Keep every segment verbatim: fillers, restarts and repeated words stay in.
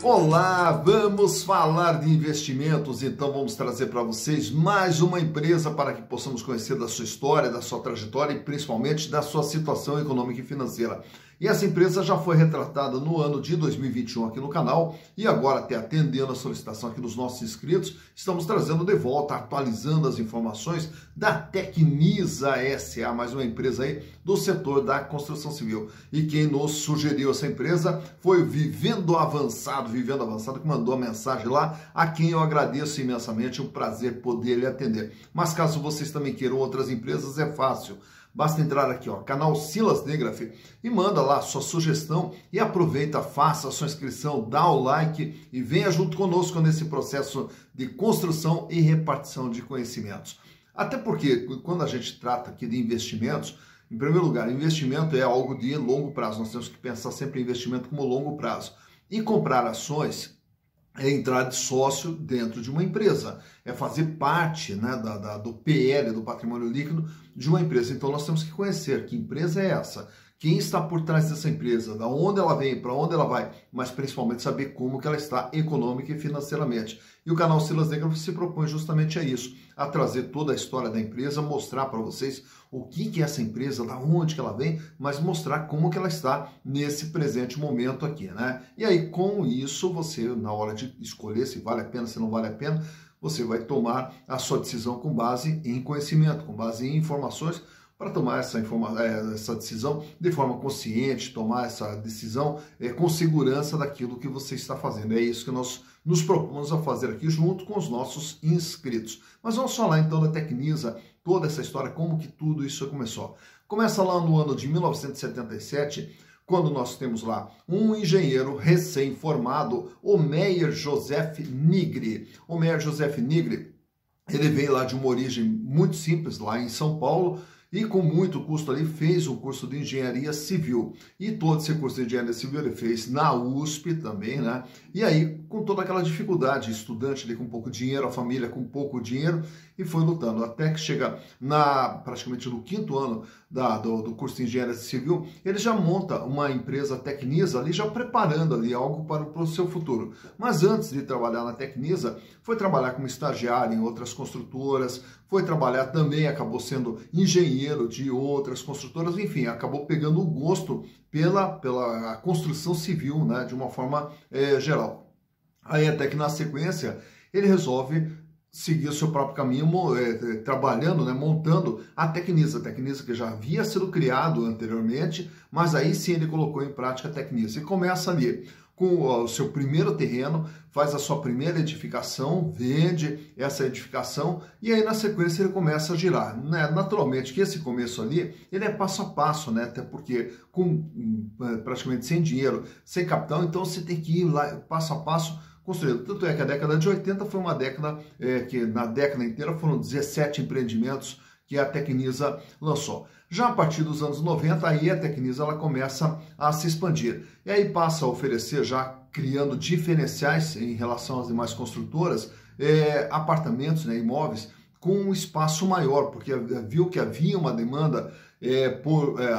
Olá, vamos falar de investimentos, então vamos trazer para vocês mais uma empresa para que possamos conhecer da sua história, da sua trajetória e principalmente da sua situação econômica e financeira. E essa empresa já foi retratada no ano de dois mil e vinte e um aqui no canal e agora, até atendendo a solicitação aqui dos nossos inscritos, estamos trazendo de volta, atualizando as informações da Tecnisa S A, mais uma empresa aí do setor da construção civil. E quem nos sugeriu essa empresa foi o Vivendo Avançado, Vivendo Avançado, que mandou a mensagem lá, a quem eu agradeço imensamente, é um prazer poder lhe atender. Mas caso vocês também queiram outras empresas, é fácil. Basta entrar aqui, ó, canal Silas Degraf, e manda lá a sua sugestão e aproveita, faça a sua inscrição, dá o like e venha junto conosco nesse processo de construção e repartição de conhecimentos. Até porque, quando a gente trata aqui de investimentos, em primeiro lugar, investimento é algo de longo prazo. Nós temos que pensar sempre em investimento como longo prazo. E comprar ações é entrar de sócio dentro de uma empresa, é fazer parte, né, da, da, do P L, do patrimônio líquido de uma empresa. Então nós temos que conhecer que empresa é essa, quem está por trás dessa empresa, da onde ela vem, para onde ela vai, mas principalmente saber como que ela está econômica e financeiramente. E o canal Silas Degraf se propõe justamente a isso, a trazer toda a história da empresa, mostrar para vocês o que que é essa empresa, da onde que ela vem, mas mostrar como que ela está nesse presente momento aqui, né? E aí, com isso, você, na hora de escolher se vale a pena, se não vale a pena, você vai tomar a sua decisão com base em conhecimento, com base em informações, para tomar essa, informa essa decisão de forma consciente, tomar essa decisão é, com segurança daquilo que você está fazendo. É isso que nós nos propomos a fazer aqui junto com os nossos inscritos. Mas vamos falar então da Tecnisa, toda essa história, como que tudo isso começou. Começa lá no ano de mil novecentos e setenta e sete, quando nós temos lá um engenheiro recém-formado, o Meyer Josef Nigri. O Meyer Josef Nigri, ele veio lá de uma origem muito simples, lá em São Paulo, e com muito custo ali fez um curso de engenharia civil. E todo esse curso de engenharia civil ele fez na U S P também, né? E aí, com toda aquela dificuldade, estudante ali com pouco dinheiro, a família com pouco dinheiro, e foi lutando. Até que chega na, praticamente no quinto ano da, do, do curso de engenharia civil, ele já monta uma empresa Tecnisa ali, já preparando ali algo para, para o seu futuro. Mas antes de trabalhar na Tecnisa, foi trabalhar como estagiário em outras construtoras, foi trabalhar também, acabou sendo engenheiro de outras construtoras, enfim, acabou pegando o gosto pela, pela construção civil, né, de uma forma é, geral. Aí até que na sequência ele resolve seguir o seu próprio caminho, é, trabalhando, né, montando a Tecnisa, a Tecnisa que já havia sido criado anteriormente, mas aí sim ele colocou em prática a Tecnisa e começa ali com o seu primeiro terreno, faz a sua primeira edificação, vende essa edificação e aí na sequência ele começa a girar, né? Naturalmente que esse começo ali, ele é passo a passo, né? Até porque com praticamente sem dinheiro, sem capital, então você tem que ir lá passo a passo construindo. Tanto é que a década de oitenta foi uma década é, que na década inteira foram dezessete empreendimentos que a Tecnisa lançou. Já a partir dos anos noventa, aí a Tecnisa ela começa a se expandir. E aí passa a oferecer, já criando diferenciais em relação às demais construtoras, é, apartamentos, né, imóveis, com um espaço maior, porque viu que havia uma demanda é, por é,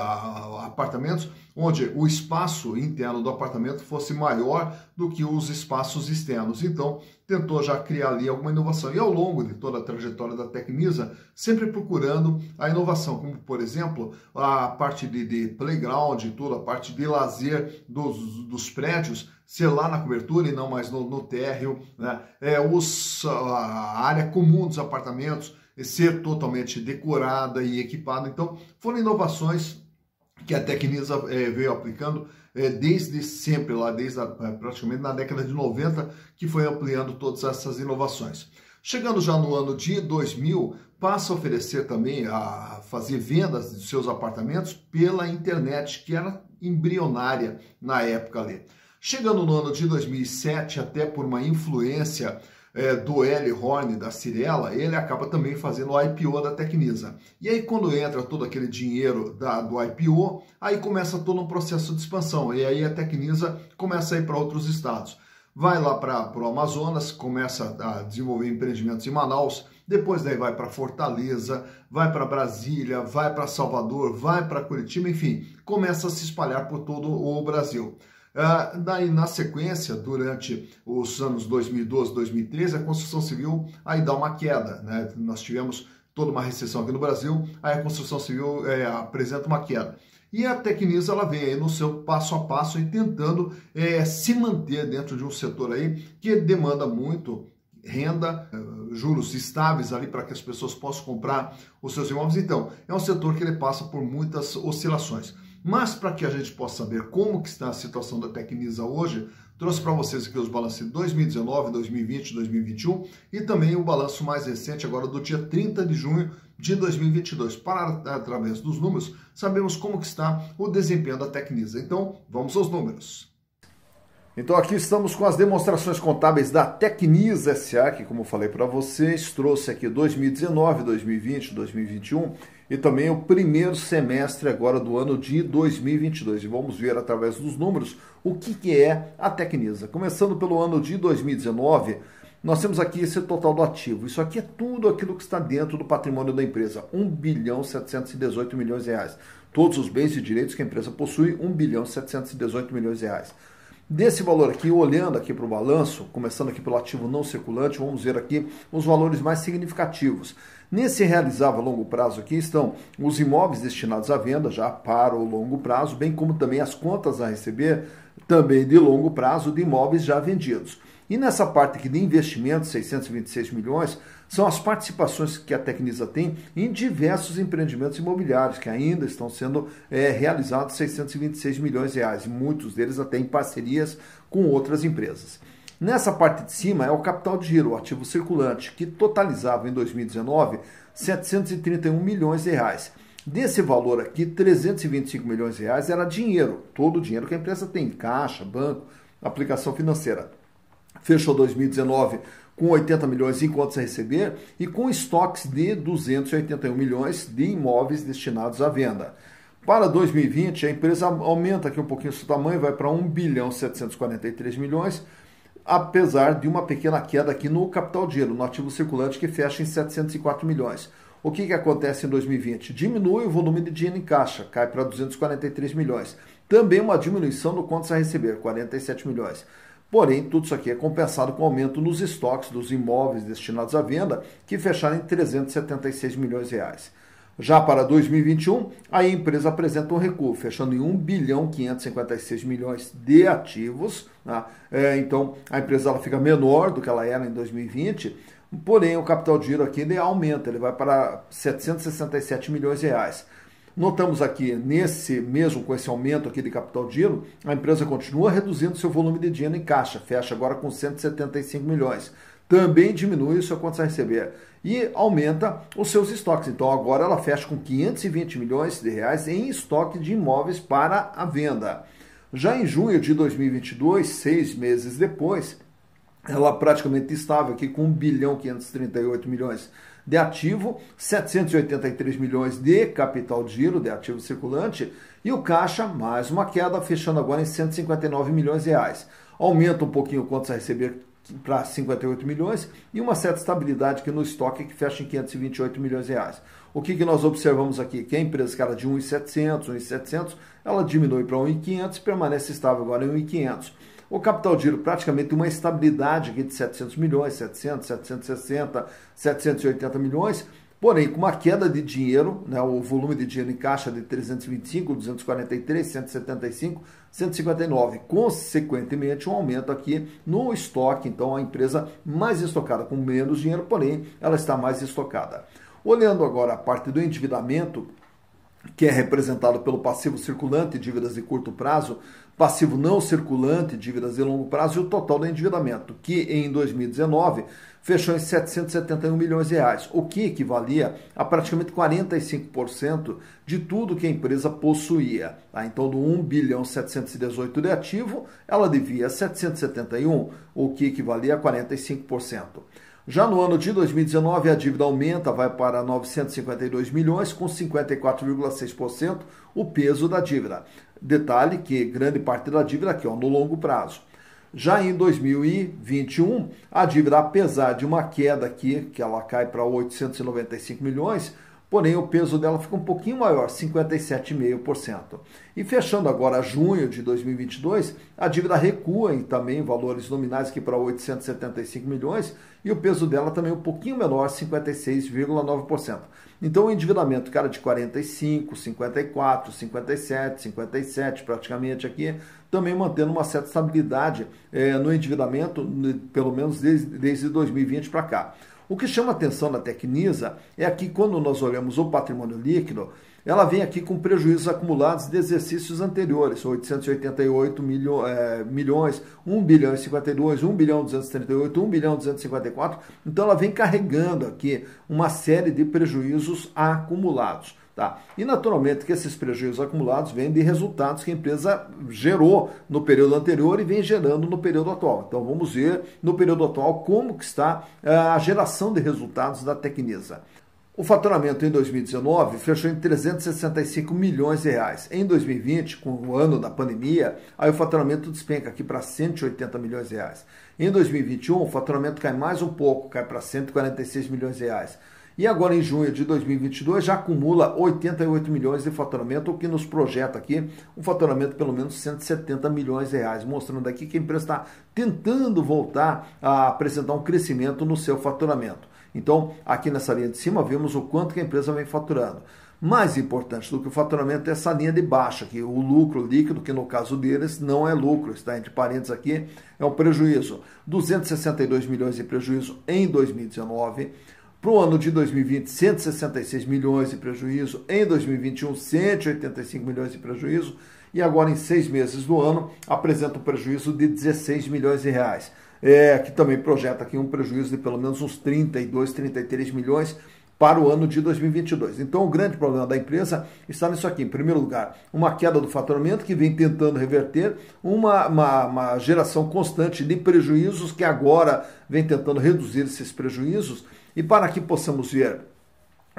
apartamentos onde o espaço interno do apartamento fosse maior do que os espaços externos. Então, tentou já criar ali alguma inovação. E ao longo de toda a trajetória da Tecnisa, sempre procurando a inovação, como, por exemplo, a parte de, de playground, toda a parte de lazer dos, dos prédios, ser lá na cobertura e não mais no, no térreo, né? É, os, a área comum dos apartamentos ser totalmente decorada e equipada. Então, foram inovações que a Tecnisa é, veio aplicando é, desde sempre, lá desde a, praticamente na década de noventa, que foi ampliando todas essas inovações. Chegando já no ano de dois mil, passa a oferecer também, a fazer vendas de seus apartamentos pela internet, que era embrionária na época ali. Chegando no ano de dois mil e sete, até por uma influência é, do L. Horn, da Cirela, ele acaba também fazendo o I P O da Tecnisa. E aí quando entra todo aquele dinheiro da, do I P O, aí começa todo um processo de expansão. E aí a Tecnisa começa a ir para outros estados. Vai lá para o Amazonas, começa a desenvolver empreendimentos em Manaus, depois daí vai para Fortaleza, vai para Brasília, vai para Salvador, vai para Curitiba, enfim, começa a se espalhar por todo o Brasil. Ah, daí, na sequência, durante os anos dois mil e doze, dois mil e treze, a construção civil aí dá uma queda, né? Nós tivemos toda uma recessão aqui no Brasil, aí a construção civil é, apresenta uma queda. E a Tecnisa, ela vem aí no seu passo a passo e tentando é, se manter dentro de um setor aí que demanda muito renda, juros estáveis ali para que as pessoas possam comprar os seus imóveis. Então, é um setor que ele passa por muitas oscilações. Mas para que a gente possa saber como que está a situação da Tecnisa hoje, trouxe para vocês aqui os balanços de dois mil e dezenove, dois mil e vinte, dois mil e vinte e um e também o balanço mais recente agora do dia trinta de junho de dois mil e vinte e dois. Para, através dos números, sabemos como que está o desempenho da Tecnisa. Então, vamos aos números. Então aqui estamos com as demonstrações contábeis da Tecnisa S A, que, como eu falei para vocês, trouxe aqui dois mil e dezenove, dois mil e vinte, dois mil e vinte e um e também o primeiro semestre agora do ano de dois mil e vinte e dois. E vamos ver através dos números o que, que é a Tecnisa. Começando pelo ano de dois mil e dezenove, nós temos aqui esse total do ativo. Isso aqui é tudo aquilo que está dentro do patrimônio da empresa, um bilhão setecentos e dezoito milhões de reais. Todos os bens e direitos que a empresa possui, um bilhão setecentos e dezoito milhões de reais. Desse valor aqui, olhando aqui para o balanço, começando aqui pelo ativo não circulante, vamos ver aqui os valores mais significativos. Nesse realizável a longo prazo aqui estão os imóveis destinados à venda, já para o longo prazo, bem como também as contas a receber, também de longo prazo, de imóveis já vendidos. E nessa parte aqui de investimentos, seiscentos e vinte e seis milhões, são as participações que a Tecnisa tem em diversos empreendimentos imobiliários, que ainda estão sendo é, realizados, seiscentos e vinte e seis milhões de reais, e muitos deles até em parcerias com outras empresas. Nessa parte de cima é o capital de giro, o ativo circulante, que totalizava em dois mil e dezenove setecentos e trinta e um milhões de reais. Desse valor aqui, trezentos e vinte e cinco milhões de reais era dinheiro, todo o dinheiro que a empresa tem, caixa, banco, aplicação financeira. Fechou dois mil e dezenove com oitenta milhões em contas a receber e com estoques de duzentos e oitenta e um milhões de imóveis destinados à venda. Para dois mil e vinte, a empresa aumenta aqui um pouquinho o seu tamanho, vai para um bilhão setecentos e quarenta e três milhões, apesar de uma pequena queda aqui no capital de giro, no ativo circulante, que fecha em setecentos e quatro milhões. O que, que acontece em dois mil e vinte? Diminui o volume de dinheiro em caixa, cai para duzentos e quarenta e três milhões. Também uma diminuição no contas a receber, quarenta e sete milhões. Porém, tudo isso aqui é compensado com aumento nos estoques dos imóveis destinados à venda, que fecharam em trezentos e setenta e seis milhões de reais. Já para dois mil e vinte e um, a empresa apresenta um recuo, fechando em um bilhão quinhentos e cinquenta e seis milhões de ativos. Né? É, então, a empresa ela fica menor do que ela era em dois mil e vinte, porém, o capital de giro aqui ele aumenta, ele vai para setecentos e sessenta e sete milhões de reais. Notamos aqui, nesse mesmo com esse aumento aqui de capital de giro, a empresa continua reduzindo seu volume de dinheiro em caixa, fecha agora com cento e setenta e cinco milhões. Também diminui o seu contas a receber e aumenta os seus estoques. Então agora ela fecha com quinhentos e vinte milhões de reais em estoque de imóveis para a venda. Já em junho de dois mil e vinte e dois, seis meses depois, ela praticamente estável aqui com um bilhão quinhentos e trinta e oito milhões de ativo, setecentos e oitenta e três milhões de capital de giro, de ativo circulante, e o caixa, mais uma queda, fechando agora em cento e cinquenta e nove milhões de reais. Aumenta um pouquinho o contas a receber para cinquenta e oito milhões e uma certa estabilidade aqui no estoque que fecha em quinhentos e vinte e oito milhões de reais. O que, que nós observamos aqui? Que a empresa que era de um milhão e setecentos mil, ela diminui para um milhão e quinhentos mil e permanece estável agora em um milhão e quinhentos mil. O capital de giro praticamente uma estabilidade aqui de setecentos milhões, setecentos, setecentos e sessenta, setecentos e oitenta milhões, porém com uma queda de dinheiro, né, o volume de dinheiro em caixa de trezentos e vinte e cinco, duzentos e quarenta e três, cento e setenta e cinco, cento e cinquenta e nove, consequentemente um aumento aqui no estoque, então a empresa mais estocada com menos dinheiro, porém ela está mais estocada. Olhando agora a parte do endividamento, que é representado pelo passivo circulante, dívidas de curto prazo, passivo não circulante, dívidas de longo prazo e o total do endividamento, que em dois mil e dezenove fechou em setecentos e setenta e um milhões de reais, o que equivalia a praticamente quarenta e cinco por cento de tudo que a empresa possuía. Tá? Então, do um bilhão setecentos e dezoito de ativo, ela devia setecentos e setenta e um, o que equivalia a quarenta e cinco por cento. Já no ano de dois mil e dezenove, a dívida aumenta, vai para novecentos e cinquenta e dois milhões, com cinquenta e quatro vírgula seis por cento o peso da dívida. Detalhe que grande parte da dívida aqui ó, no longo prazo. Já em dois mil e vinte e um, a dívida, apesar de uma queda aqui, que ela cai para oitocentos e noventa e cinco milhões, porém o peso dela fica um pouquinho maior, cinquenta e sete vírgula cinco por cento. E fechando agora junho de dois mil e vinte e dois, a dívida recua em também valores nominais que para oitocentos e setenta e cinco milhões e o peso dela também um pouquinho menor, cinquenta e seis vírgula nove por cento. Então o endividamento, cara, de quarenta e cinco, cinquenta e quatro, cinquenta e sete, cinquenta e sete praticamente aqui, também mantendo uma certa estabilidade eh, no endividamento, pelo menos desde, desde dois mil e vinte para cá. O que chama a atenção da Tecnisa é que quando nós olhamos o patrimônio líquido, ela vem aqui com prejuízos acumulados de exercícios anteriores, oitocentos e oitenta e oito milhões, um bilhão e cinquenta e dois, um bilhão duzentos e trinta e oito, um bilhão duzentos e cinquenta e quatro. Então ela vem carregando aqui uma série de prejuízos acumulados. Tá? E naturalmente que esses prejuízos acumulados vêm de resultados que a empresa gerou no período anterior e vem gerando no período atual. Então vamos ver no período atual como que está a geração de resultados da Tecnisa. O faturamento em dois mil e dezenove fechou em trezentos e sessenta e cinco milhões de reais. Em dois mil e vinte, com o ano da pandemia, aí o faturamento despenca aqui para cento e oitenta milhões de reais. Em dois mil e vinte e um, o faturamento cai mais um pouco, cai para cento e quarenta e seis milhões de reais. E agora em junho de dois mil e vinte e dois já acumula oitenta e oito milhões de faturamento, o que nos projeta aqui um faturamento de pelo menos cento e setenta milhões de reais, mostrando aqui que a empresa está tentando voltar a apresentar um crescimento no seu faturamento. Então, aqui nessa linha de cima, vemos o quanto que a empresa vem faturando. Mais importante do que o faturamento é essa linha de baixo aqui, o lucro líquido, que no caso deles não é lucro, está entre parênteses aqui, é um prejuízo. duzentos e sessenta e dois milhões de prejuízo em dois mil e dezenove, para o ano de dois mil e vinte, cento e sessenta e seis milhões de prejuízo, em dois mil e vinte e um, cento e oitenta e cinco milhões de prejuízo, e agora em seis meses do ano apresenta um prejuízo de dezesseis milhões de reais. É, que também projeta aqui um prejuízo de pelo menos uns trinta e dois, trinta e três milhões para o ano de dois mil e vinte e dois. Então o grande problema da empresa está nisso aqui. Em primeiro lugar, uma queda do faturamento que vem tentando reverter, uma, uma, uma geração constante de prejuízos que agora vem tentando reduzir esses prejuízos. E para que possamos ver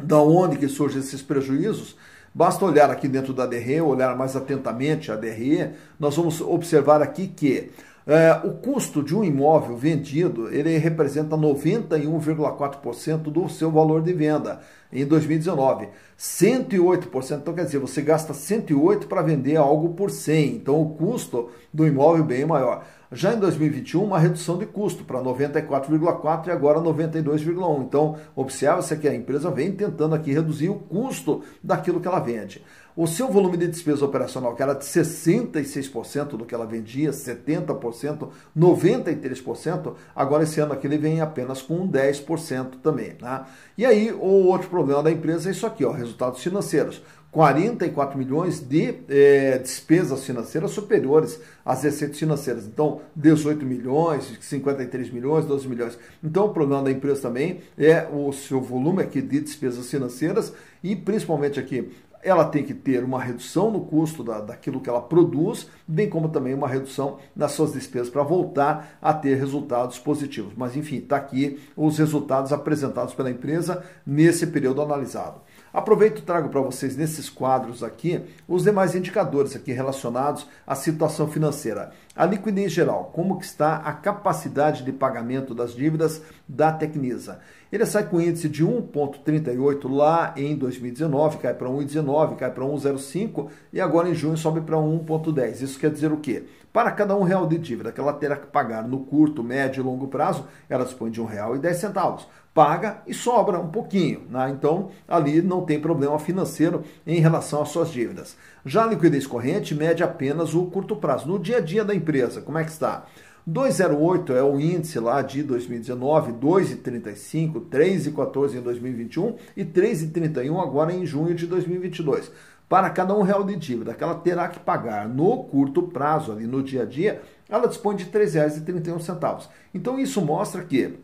de onde que surgem esses prejuízos, basta olhar aqui dentro da D R E, olhar mais atentamente a D R E, nós vamos observar aqui que É, o custo de um imóvel vendido, ele representa noventa e um vírgula quatro por cento do seu valor de venda em dois mil e dezenove. cento e oito por cento, então quer dizer, você gasta cento e oito para vender algo por cem, então o custo do imóvel é bem maior. Já em dois mil e vinte e um, uma redução de custo para noventa e quatro vírgula quatro por cento e agora noventa e dois vírgula um por cento. Então, observa-se que a empresa vem tentando aqui reduzir o custo daquilo que ela vende. O seu volume de despesa operacional, que era de sessenta e seis por cento do que ela vendia, setenta por cento, noventa e três por cento, agora esse ano aqui ele vem apenas com dez por cento também. Né? E aí, o outro problema da empresa é isso aqui, ó, resultados financeiros. quarenta e quatro milhões de eh, despesas financeiras superiores às receitas financeiras. Então, dezoito milhões, cinquenta e três milhões, doze milhões. Então, o problema da empresa também é o seu volume aqui de despesas financeiras e, principalmente aqui, ela tem que ter uma redução no custo da, daquilo que ela produz, bem como também uma redução nas suas despesas para voltar a ter resultados positivos. Mas, enfim, está aqui os resultados apresentados pela empresa nesse período analisado. Aproveito e trago para vocês nesses quadros aqui os demais indicadores aqui relacionados à situação financeira. A liquidez geral, como que está a capacidade de pagamento das dívidas da Tecnisa. Ele sai com índice de um vírgula trinta e oito lá em dois mil e dezenove, cai para um vírgula dezenove, cai para um vírgula zero cinco e agora em junho sobe para um vírgula dez. Isso quer dizer o quê? Para cada um real de dívida que ela terá que pagar no curto, médio e longo prazo, ela dispõe de um real e dez centavos. Paga e sobra um pouquinho, né? Então ali não tem problema financeiro em relação às suas dívidas. Já a liquidez corrente mede apenas o curto prazo. No dia a dia da empresa, como é que está? dois vírgula zero oito é o índice lá de dois mil e dezenove, dois vírgula trinta e cinco, três vírgula quatorze em dois mil e vinte e um e três vírgula trinta e um agora em junho de dois mil e vinte e dois. Para cada um real de dívida que ela terá que pagar no curto prazo, ali no dia a dia, ela dispõe de três reais e trinta e um centavos. Então isso mostra que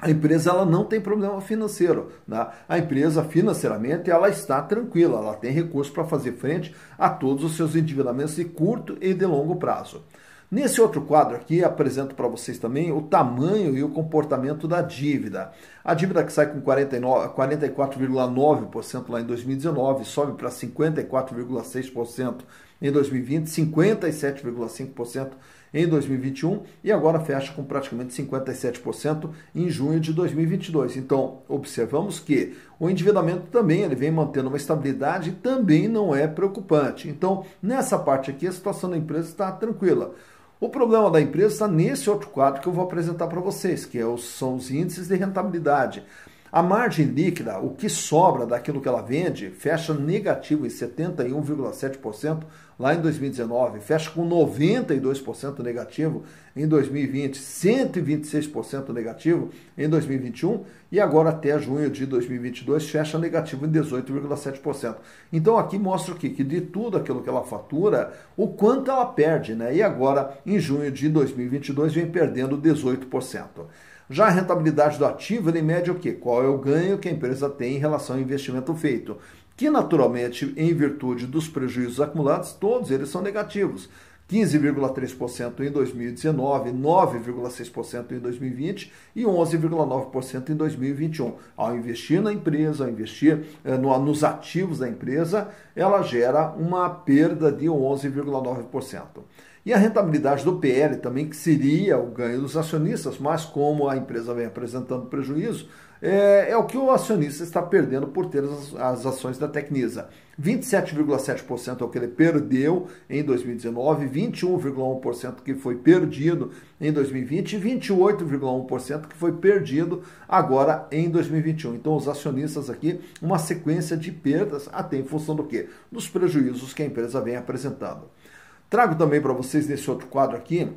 a empresa ela não tem problema financeiro. Né? A empresa, financeiramente, ela está tranquila, ela tem recursos para fazer frente a todos os seus endividamentos de curto e de longo prazo. Nesse outro quadro aqui, apresento para vocês também o tamanho e o comportamento da dívida. A dívida que sai com quarenta e quatro vírgula nove por cento lá em dois mil e dezenove, sobe para cinquenta e quatro vírgula seis por cento em dois mil e vinte, cinquenta e sete vírgula cinco por cento em dois mil e vinte e um e agora fecha com praticamente cinquenta e sete por cento em junho de dois mil e vinte e dois. Então, observamos que o endividamento também ele vem mantendo uma estabilidade e também não é preocupante. Então, nessa parte aqui, a situação da empresa está tranquila. O problema da empresa está nesse outro quadro que eu vou apresentar para vocês, que são os índices de rentabilidade. A margem líquida, o que sobra daquilo que ela vende, fecha negativo em setenta e um vírgula sete por cento lá em dois mil e dezenove, fecha com noventa e dois por cento negativo em dois mil e vinte, cento e vinte e seis por cento negativo em dois mil e vinte e um e agora até junho de dois mil e vinte e dois fecha negativo em dezoito vírgula sete por cento. Então aqui mostra o quê? Que de tudo aquilo que ela fatura, o quanto ela perde, né? E agora em junho de dois mil e vinte e dois vem perdendo dezoito por cento. Já a rentabilidade do ativo, ele mede o quê? Qual é o ganho que a empresa tem em relação ao investimento feito? Que naturalmente, em virtude dos prejuízos acumulados, todos eles são negativos. quinze vírgula três por cento em dois mil e dezenove, nove vírgula seis por cento em dois mil e vinte e onze vírgula nove por cento em dois mil e vinte e um. Ao investir na empresa, ao investir eh, no, nos ativos da empresa, ela gera uma perda de onze vírgula nove por cento. E a rentabilidade do P L também, que seria o ganho dos acionistas, mas como a empresa vem apresentando prejuízo, é, é o que o acionista está perdendo por ter as, as ações da Tecnisa. vinte e sete vírgula sete por cento é o que ele perdeu em dois mil e dezenove, vinte e um vírgula um por cento que foi perdido em dois mil e vinte e vinte e oito vírgula um por cento que foi perdido agora em dois mil e vinte e um. Então os acionistas aqui, uma sequência de perdas até em função do quê? Dos prejuízos que a empresa vem apresentando. Trago também para vocês nesse outro quadro aqui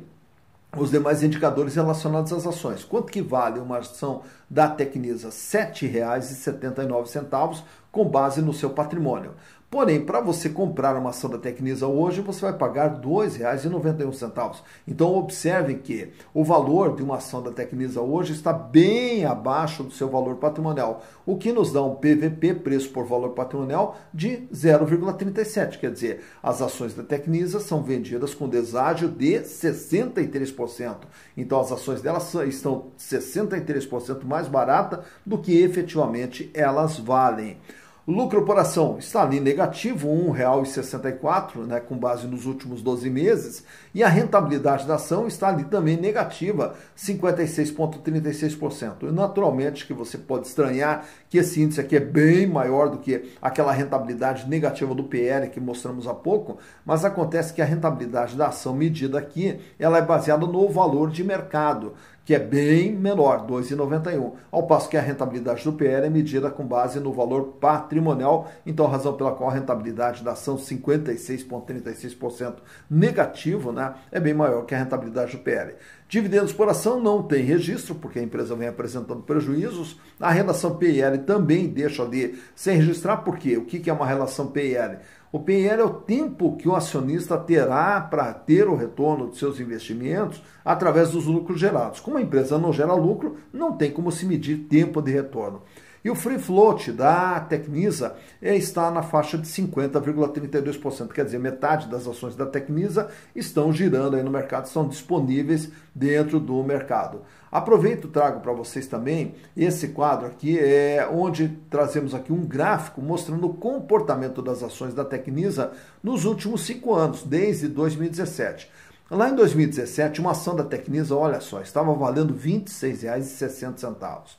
os demais indicadores relacionados às ações. Quanto que vale uma ação da Tecnisa? sete reais e setenta e nove centavos com base no seu patrimônio. Porém, para você comprar uma ação da Tecnisa hoje, você vai pagar dois reais e noventa e um centavos. Então, observem que o valor de uma ação da Tecnisa hoje está bem abaixo do seu valor patrimonial, o que nos dá um P V P, preço por valor patrimonial, de zero vírgula trinta e sete. Quer dizer, as ações da Tecnisa são vendidas com deságio de sessenta e três por cento. Então, as ações dela estão sessenta e três por cento mais barata do que efetivamente elas valem. Lucro por ação está ali negativo, um real e sessenta e quatro centavos, né, com base nos últimos doze meses, e a rentabilidade da ação está ali também negativa, cinquenta e seis vírgula trinta e seis por cento. E naturalmente que você pode estranhar que esse índice aqui é bem maior do que aquela rentabilidade negativa do P L que mostramos há pouco, mas acontece que a rentabilidade da ação medida aqui, ela é baseada no valor de mercado, que é bem menor, dois reais e noventa e um centavos, ao passo que a rentabilidade do P L é medida com base no valor patrimonial, então a razão pela qual a rentabilidade da ação cinquenta e seis vírgula trinta e seis por cento negativo, né, é bem maior que a rentabilidade do P L. Dividendos por ação não tem registro, porque a empresa vem apresentando prejuízos. A relação P I L também deixa ali sem registrar, porque o que é uma relação P I L? O P I L é o tempo que o acionista terá para ter o retorno de seus investimentos através dos lucros gerados. Como a empresa não gera lucro, não tem como se medir tempo de retorno. E o free float da Tecnisa está na faixa de cinquenta vírgula trinta e dois por cento, quer dizer, metade das ações da Tecnisa estão girando aí no mercado, são disponíveis dentro do mercado. Aproveito e trago para vocês também esse quadro aqui, é onde trazemos aqui um gráfico mostrando o comportamento das ações da Tecnisa nos últimos cinco anos, desde dois mil e dezessete. Lá em dois mil e dezessete, uma ação da Tecnisa, olha só, estava valendo vinte e seis reais e sessenta centavos.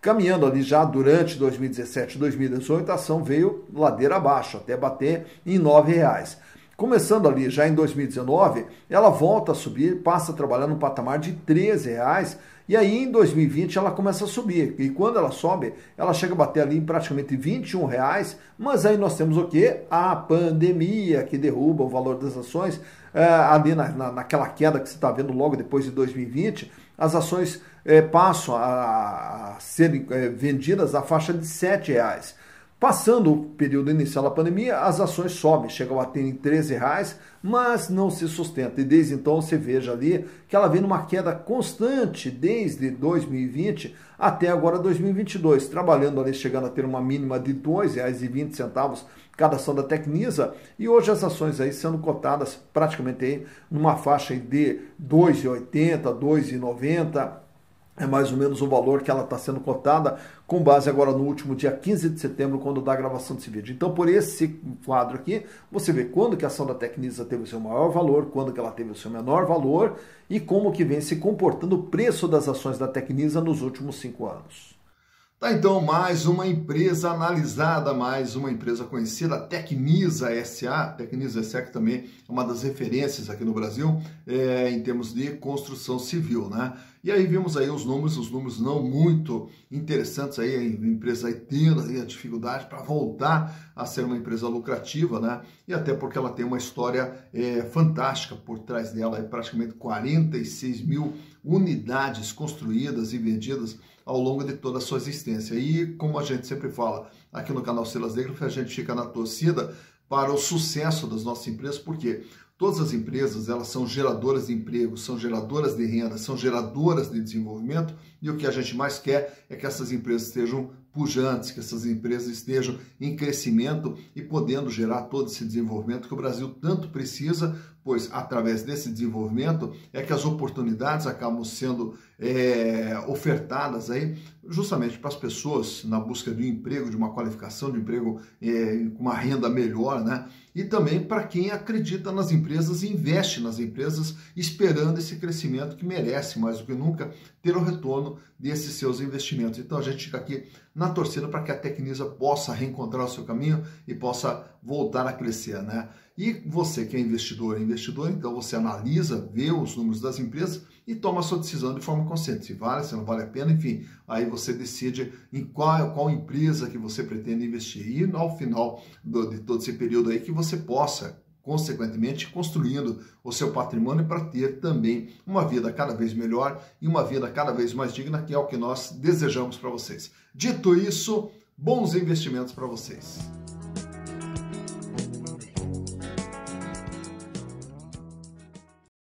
Caminhando ali já durante dois mil e dezessete e dois mil e dezoito, a ação veio ladeira abaixo, até bater em nove reais. Começando ali já em dois mil e dezenove, ela volta a subir, passa a trabalhar no patamar de treze reais, e aí em dois mil e vinte ela começa a subir. E quando ela sobe, ela chega a bater ali em praticamente vinte e um reais, mas aí nós temos o quê? A pandemia que derruba o valor das ações, é, ali na, na, naquela queda que você está vendo logo depois de dois mil e vinte, as ações é, passam a, a serem é, vendidas na faixa de sete reais. Passando o período inicial da pandemia, as ações sobem, chegam a ter em treze reais, mas não se sustenta. E desde então você veja ali que ela vem numa queda constante desde dois mil e vinte até agora dois mil e vinte e dois, trabalhando ali, chegando a ter uma mínima de dois reais e vinte centavos cada ação da Tecnisa, e hoje as ações aí sendo cotadas praticamente aí numa faixa de dois reais e oitenta, dois reais e noventa, É mais ou menos o valor que ela está sendo cotada, com base agora no último dia quinze de setembro, quando dá a gravação desse vídeo. Então, por esse quadro aqui, você vê quando que a ação da Tecnisa teve o seu maior valor, quando que ela teve o seu menor valor e como que vem se comportando o preço das ações da Tecnisa nos últimos cinco anos. Tá, então, mais uma empresa analisada, mais uma empresa conhecida, a Tecnisa S A Tecnisa S A que também é uma das referências aqui no Brasil é, em termos de construção civil, né? E aí vimos aí os números, os números não muito interessantes aí, a empresa aí tendo aí a dificuldade para voltar a ser uma empresa lucrativa, né? E até porque ela tem uma história é, fantástica por trás dela, é praticamente quarenta e seis mil unidades construídas e vendidas ao longo de toda a sua existência. E como a gente sempre fala aqui no canal Silas Degraf, a gente fica na torcida para o sucesso das nossas empresas, porque todas as empresas, elas são geradoras de emprego, são geradoras de renda, são geradoras de desenvolvimento, e o que a gente mais quer é que essas empresas estejam pujantes, que essas empresas estejam em crescimento e podendo gerar todo esse desenvolvimento que o Brasil tanto precisa, pois através desse desenvolvimento é que as oportunidades acabam sendo é, ofertadas aí justamente para as pessoas na busca de um emprego, de uma qualificação de emprego é, com uma renda melhor, né? E também para quem acredita nas empresas e investe nas empresas esperando esse crescimento que merece mais do que nunca ter o retorno desses seus investimentos. Então a gente fica aqui na torcida para que a Tecnisa possa reencontrar o seu caminho e possa voltar a crescer, né? E você que é investidor, investidor, então você analisa, vê os números das empresas e toma a sua decisão de forma consciente, se vale, se não vale a pena, enfim, aí você decide em qual, qual empresa que você pretende investir e ao final do, de todo esse período aí que você possa, consequentemente, construindo o seu patrimônio para ter também uma vida cada vez melhor e uma vida cada vez mais digna, que é o que nós desejamos para vocês. Dito isso, bons investimentos para vocês!